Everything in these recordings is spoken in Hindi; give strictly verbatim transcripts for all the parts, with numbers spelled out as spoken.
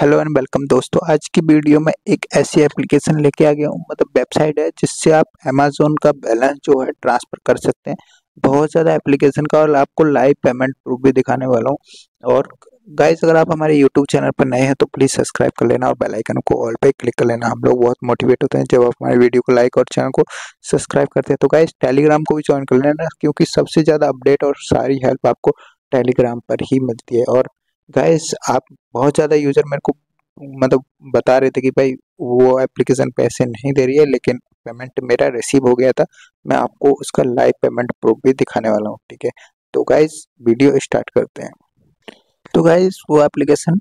हेलो एंड वेलकम दोस्तों, आज की वीडियो में एक ऐसी एप्लीकेशन लेके आ गया हूँ, मतलब वेबसाइट है जिससे आप अमेजोन का बैलेंस जो है ट्रांसफ़र कर सकते हैं। बहुत ज़्यादा एप्लीकेशन का, और आपको लाइव पेमेंट प्रूफ भी दिखाने वाला हूँ। और गाइस, अगर आप हमारे यूट्यूब चैनल पर नए हैं तो प्लीज़ सब्सक्राइब कर लेना और बेल आइकन को ऑल पे क्लिक कर लेना। हम लोग बहुत मोटिवेट होते हैं जब आप हमारे वीडियो को लाइक और चैनल को सब्सक्राइब करते हैं। तो गाइस, टेलीग्राम को भी ज्वाइन कर लेना, क्योंकि सबसे ज़्यादा अपडेट और सारी हेल्प आपको टेलीग्राम पर ही मिलती है। और गाइस, आप बहुत ज़्यादा यूज़र मेरे को मतलब बता रहे थे कि भाई वो एप्लीकेशन पैसे नहीं दे रही है, लेकिन पेमेंट मेरा रिसीव हो गया था। मैं आपको उसका लाइव पेमेंट प्रूफ भी दिखाने वाला हूँ, ठीक है। तो गाइस, वीडियो स्टार्ट करते हैं। तो गाइस, वो एप्लीकेशन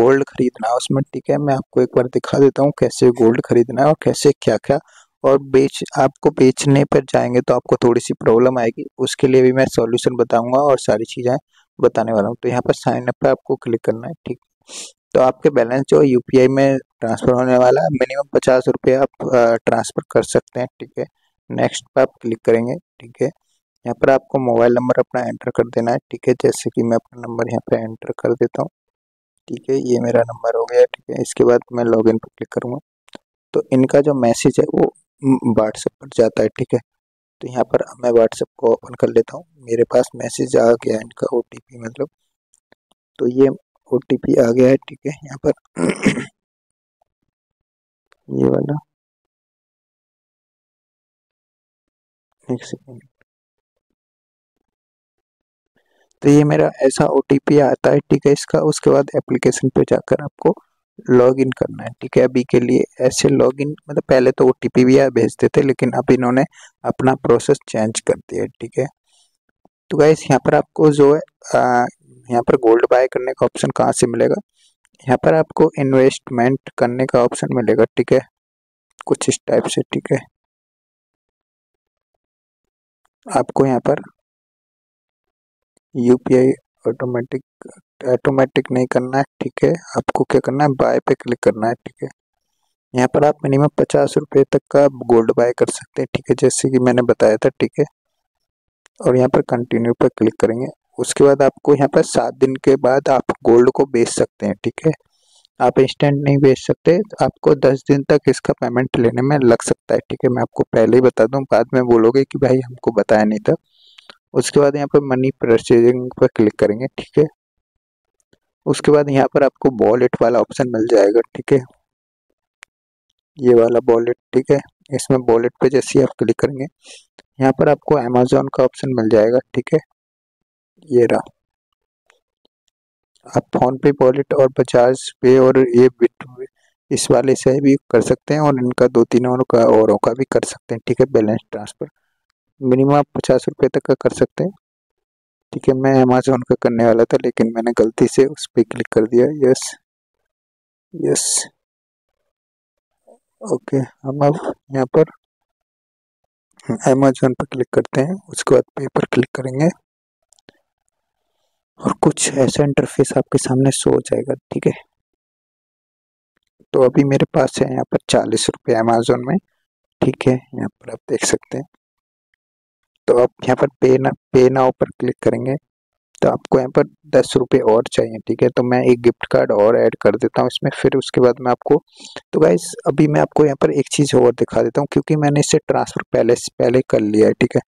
गोल्ड खरीदना है उसमें, ठीक है। मैं आपको एक बार दिखा देता हूँ कैसे गोल्ड खरीदना है और कैसे क्या क्या, और बेच आपको बेचने पर जाएंगे तो आपको थोड़ी सी प्रॉब्लम आएगी, उसके लिए भी मैं सॉल्यूशन बताऊँगा और सारी चीज़ें बताने वाला हूँ। तो यहाँ पर साइन अप पर आपको क्लिक करना है, ठीक। तो आपके बैलेंस जो है यूपीआई में ट्रांसफ़र होने वाला है। मिनिमम पचास रुपये आप ट्रांसफ़र कर सकते हैं, ठीक है। नेक्स्ट पर आप क्लिक करेंगे, ठीक है। यहाँ पर आपको मोबाइल नंबर अपना एंटर कर देना है, ठीक है। जैसे कि मैं अपना नंबर यहाँ पर एंटर कर देता हूँ, ठीक है। ये मेरा नंबर हो गया, ठीक है। इसके बाद मैं लॉगिन पर क्लिक करूँगा तो इनका जो मैसेज है वो व्हाट्सएप पर जाता है, ठीक है। तो यहाँ पर मैं व्हाट्सएप को ओपन कर लेता हूँ। मेरे पास मैसेज आ गया इनका ओ टी पी मतलब, तो ये ओ टी पी आ गया है, ठीक है। यहाँ पर ये वाला, एक सेकेंड, तो ये मेरा ऐसा ओ टी पी आता है, ठीक है। इसका उसके बाद एप्लीकेशन पे जाकर आपको लॉग इन करना है, ठीक है। अभी के लिए ऐसे लॉग इन मतलब, पहले तो ओ टी पी भी भेजते थे, लेकिन अब इन्होंने अपना प्रोसेस चेंज कर दिया है, ठीक है। तो गाइस, यहाँ पर आपको जो है यहाँ पर गोल्ड बाय करने का ऑप्शन कहाँ से मिलेगा, यहाँ पर आपको इन्वेस्टमेंट करने का ऑप्शन मिलेगा, ठीक है। कुछ इस टाइप से, ठीक है। आपको यहाँ पर यूपीआई ऑटोमेटिक ऑटोमेटिक नहीं करना है, ठीक है। आपको क्या करना है, बाय पे क्लिक करना है, ठीक है। यहाँ पर आप मिनिमम पचास रुपये तक का गोल्ड बाय कर सकते हैं, ठीक है, जैसे कि मैंने बताया था, ठीक है। और यहाँ पर कंटिन्यू पर क्लिक करेंगे। उसके बाद आपको यहाँ पर सात दिन के बाद आप गोल्ड को बेच सकते हैं, ठीक है। आप इंस्टेंट नहीं बेच सकते, आपको दस दिन तक इसका पेमेंट लेने में लग सकता है, ठीक है। मैं आपको पहले ही बता दूँ, बाद में बोलोगे कि भाई हमको बताया नहीं था। उसके बाद यहाँ पर मनी प्रोसेसिंग पर क्लिक करेंगे, ठीक है। उसके बाद यहाँ पर आपको वॉलेट वाला ऑप्शन मिल जाएगा, ठीक है। ये वाला वॉलेट, ठीक है। इसमें वॉलेट पे जैसे ही आप क्लिक करेंगे, यहाँ पर आपको अमेजोन का ऑप्शन मिल जाएगा, ठीक है। ये रहा, आप फोन पे वॉलेट और बजाज पे और ये बिटवे इस वाले से भी कर सकते हैं, और इनका दो तीन और का औरों का भी कर सकते हैं, ठीक है। बैलेंस ट्रांसफ़र मिनिमम आप पचास रुपये तक का कर सकते हैं, ठीक है। मैं अमेजोन का करने वाला था, लेकिन मैंने गलती से उस पर क्लिक कर दिया। यस यस ओके, हम अब यहाँ पर अमेजोन पर क्लिक करते हैं। उसके बाद पे पर क्लिक करेंगे और कुछ ऐसा इंटरफेस आपके सामने शो हो जाएगा, ठीक है। तो अभी मेरे पास है यहाँ पर चालीस रुपये अमेजोन में, ठीक है। यहाँ पर आप देख सकते हैं। तो आप यहाँ पर पे ना पे नाउ पर क्लिक करेंगे तो आपको यहाँ पर दस रुपये और चाहिए, ठीक है। तो मैं एक गिफ्ट कार्ड और ऐड कर देता हूँ इसमें, फिर उसके बाद मैं आपको। तो गाइस, अभी मैं आपको यहाँ पर एक चीज़ और दिखा देता हूँ, क्योंकि मैंने इससे ट्रांसफ़र पहले से पहले कर लिया है, ठीक है।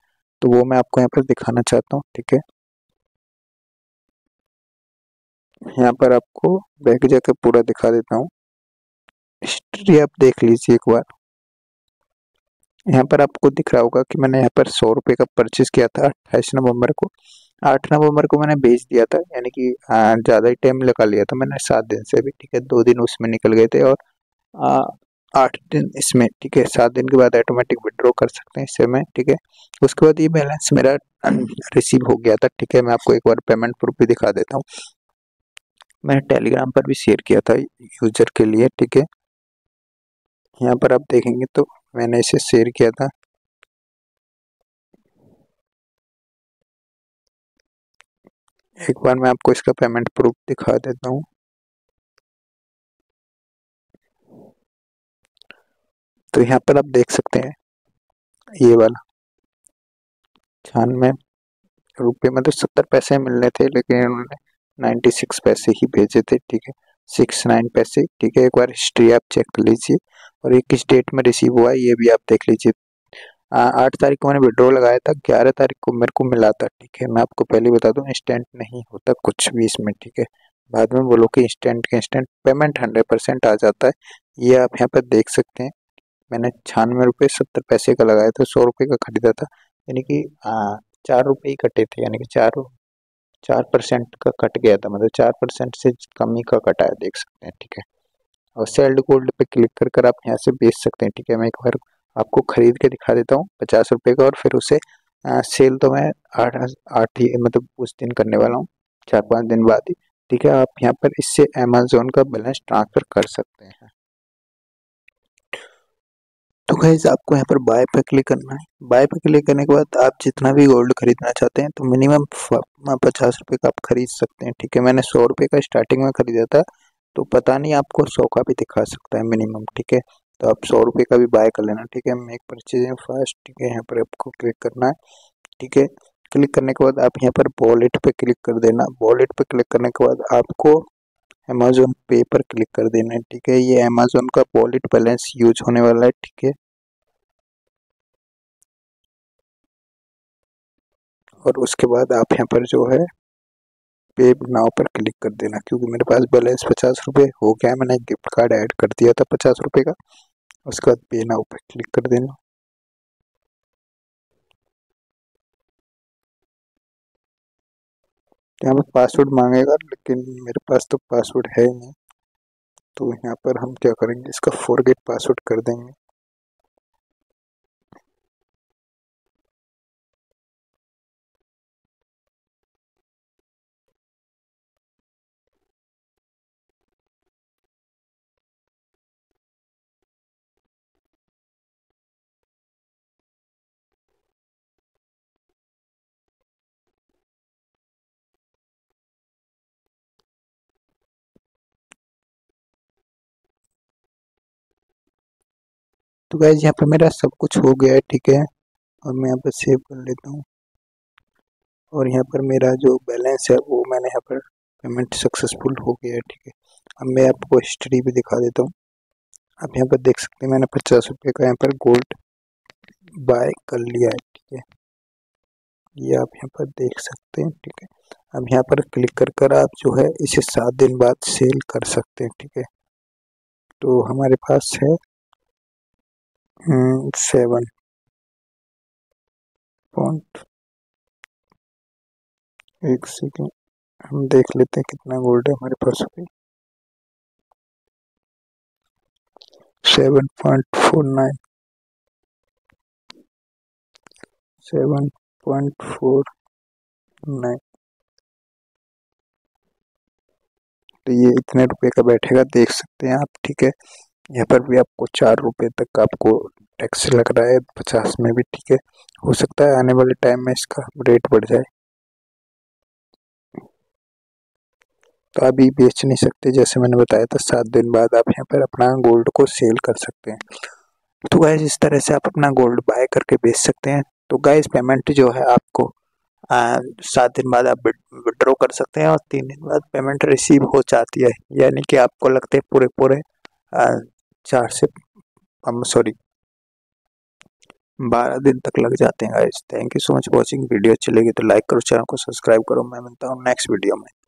तो वो मैं आपको यहाँ पर दिखाना चाहता हूँ, ठीक है। यहाँ पर आपको बैक जाकर पूरा दिखा देता हूँ, हिस्ट्री आप देख लीजिए एक बार। यहाँ पर आपको दिख रहा होगा कि मैंने यहाँ पर सौ रुपये का परचेज़ किया था अट्ठाईस नवंबर को आठ नवंबर को मैंने बेच दिया था, यानी कि ज़्यादा ही टाइम लगा लिया था मैंने, सात दिन से भी, ठीक है। दो दिन उसमें निकल गए थे और आ, आठ दिन इसमें, ठीक है। सात दिन के बाद ऑटोमेटिक विड्रॉ कर सकते हैं इससे में, ठीक है। उसके बाद ये बैलेंस मेरा रिसीव हो गया था, ठीक है। मैं आपको एक बार पेमेंट प्रूफ भी दिखा देता हूँ, मैंने टेलीग्राम पर भी शेयर किया था यूजर के लिए, ठीक है। यहाँ पर आप देखेंगे तो मैंने इसे शेयर किया था, एक बार मैं आपको इसका पेमेंट प्रूफ दिखा देता हूँ। तो यहाँ पर आप देख सकते हैं ये वाला छियानवे रुपये मतलब सत्तर पैसे मिलने थे, लेकिन उन्होंने नाइन्टी सिक्स पैसे ही भेजे थे, ठीक है। सिक्स नाइन पैसे। ठीक है, एक बार हिस्ट्री आप चेक कर लीजिए और ये किस डेट में रिसीव हुआ है ये भी आप देख लीजिए। आठ तारीख को मैंने विड्रॉ लगाया था, ग्यारह तारीख को मेरे को मिला था। ठीक है, मैं आपको पहले बता दूं इंस्टेंट नहीं होता कुछ भी इसमें। ठीक है, बाद में बोलो कि इंस्टेंट के इंस्टेंट पेमेंट हंड्रेड परसेंट आ जाता है। ये आप यहाँ पर देख सकते हैं, मैंने छियानवे रुपये सत्तर पैसे का लगाया था, सौ रुपये का खरीदा था, यानी कि चार रुपये ही कटे थे, यानी कि चार चार परसेंट का कट गया था, मतलब चार परसेंट से कम ही का कटा है, देख सकते हैं। ठीक है, और सेल्ड गोल्ड पे क्लिक कर कर आप यहाँ से बेच सकते हैं। ठीक है, मैं एक बार आपको खरीद के दिखा देता हूँ पचास रुपये का, और फिर उसे आ, सेल तो मैं आठ आठ ही मतलब उस दिन करने वाला हूँ, चार पाँच दिन बाद ही। ठीक है, आप यहाँ पर इससे अमेजोन का बैलेंस ट्रांसफर कर सकते हैं। तो गाइस आपको यहाँ पर बाय पे क्लिक करना है। बाय पे क्लिक करने के बाद आप जितना भी गोल्ड खरीदना चाहते हैं तो मिनिमम पचास रुपये का आप खरीद सकते हैं। ठीक है, मैंने सौ रुपये का स्टार्टिंग में खरीदा था, तो पता नहीं आपको सौ का भी दिखा सकता है मिनिमम। ठीक है, तो आप सौ रुपये का भी बाय कर लेना। ठीक है, मेक परचेज है फर्स्ट। ठीक है, यहाँ पर आपको क्लिक करना है। ठीक है, क्लिक करने के बाद आप यहाँ पर वॉलेट पे क्लिक कर देना। वॉलेट पे क्लिक करने के बाद आपको अमेजोन पे पर क्लिक कर देना है। ठीक है, ये अमेजोन का वॉलेट बैलेंस यूज होने वाला है। ठीक है, और उसके बाद आप यहाँ पर जो है पे नाउ पर क्लिक कर देना, क्योंकि मेरे पास बैलेंस पचास रुपये हो गया, मैंने गिफ्ट कार्ड ऐड कर दिया था पचास रुपये का। उसके बाद पे नाउ पर क्लिक कर देना। यहाँ पर पासवर्ड मांगेगा, लेकिन मेरे पास तो पासवर्ड है ही नहीं, तो यहाँ पर हम क्या करेंगे, इसका फॉरगेट पासवर्ड कर देंगे। तो गाइस यहाँ पे मेरा सब कुछ हो गया है। ठीक है, और मैं यहाँ पर सेव कर लेता हूँ, और यहाँ पर मेरा जो बैलेंस है वो मैंने यहाँ पर पेमेंट सक्सेसफुल हो गया है। ठीक है, अब मैं आपको हिस्ट्री भी दिखा देता हूँ। आप यहाँ पर देख सकते हैं मैंने पचास रुपये का यहाँ पर गोल्ड बाय कर लिया है। ठीक है, ये आप यहाँ पर देख सकते हैं। ठीक है, अब यहाँ पर क्लिक कर कर आप जो है इसे सात दिन बाद सेल कर सकते हैं। ठीक है, तो हमारे पास है सेवन पॉइंट एक सेकेंड, हम देख लेते हैं कितना गोल्ड है हमारे पास अभी। Seven point four nine, seven point four nine, तो ये इतने रुपए का बैठेगा, देख सकते हैं आप। ठीक है, यहाँ पर भी आपको चार रुपये तक आपको टैक्स लग रहा है पचास में भी। ठीक है, हो सकता है आने वाले टाइम में इसका रेट बढ़ जाए, तो अभी बेच नहीं सकते, जैसे मैंने बताया था सात दिन बाद आप यहाँ पर अपना गोल्ड को सेल कर सकते हैं। तो गाइस इस तरह से आप अपना गोल्ड बाय करके बेच सकते हैं। तो गाइस पेमेंट जो है आपको सात दिन बाद आप विड्रॉ कर सकते हैं, और तीन दिन बाद पेमेंट रिसीव हो जाती है, यानी कि आपको लगते हैं पूरे पूरे आ, चार से सॉरी बारह दिन तक लग जाते हैं guys. Thank you so much watching. Video अच्छी लगी तो लाइक करो, चैनल को सब्सक्राइब करो। मैं मिलता हूँ नेक्स्ट वीडियो में।